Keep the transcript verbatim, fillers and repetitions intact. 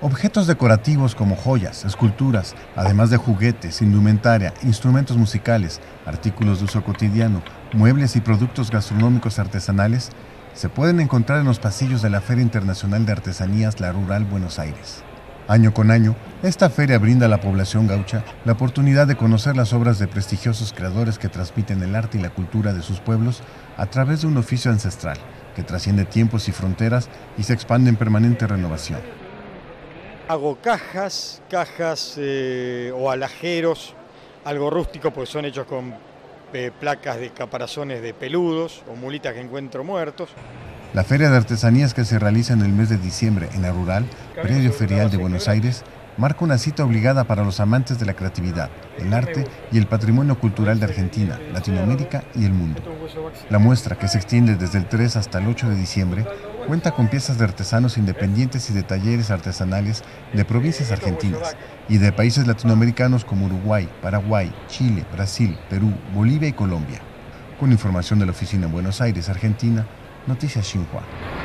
Objetos decorativos como joyas, esculturas, además de juguetes, indumentaria, instrumentos musicales, artículos de uso cotidiano, muebles y productos gastronómicos artesanales se pueden encontrar en los pasillos de la Feria Internacional de Artesanías La Rural, Buenos Aires. Año con año, esta feria brinda a la población gaucha la oportunidad de conocer las obras de prestigiosos creadores que transmiten el arte y la cultura de sus pueblos a través de un oficio ancestral que trasciende tiempos y fronteras y se expande en permanente renovación. Hago cajas, cajas eh, o alajeros, algo rústico porque son hechos con eh, placas de caparazones de peludos o mulitas que encuentro muertos. La Feria de Artesanías que se realiza en el mes de diciembre en La Rural, predio ferial de Buenos Aires, marca una cita obligada para los amantes de la creatividad, el arte y el patrimonio cultural de Argentina, Latinoamérica y el mundo. La muestra, que se extiende desde el tres hasta el ocho de diciembre, cuenta con piezas de artesanos independientes y de talleres artesanales de provincias argentinas y de países latinoamericanos como Uruguay, Paraguay, Chile, Brasil, Perú, Bolivia y Colombia. Con información de la oficina en Buenos Aires, Argentina, Noticias Xinhua.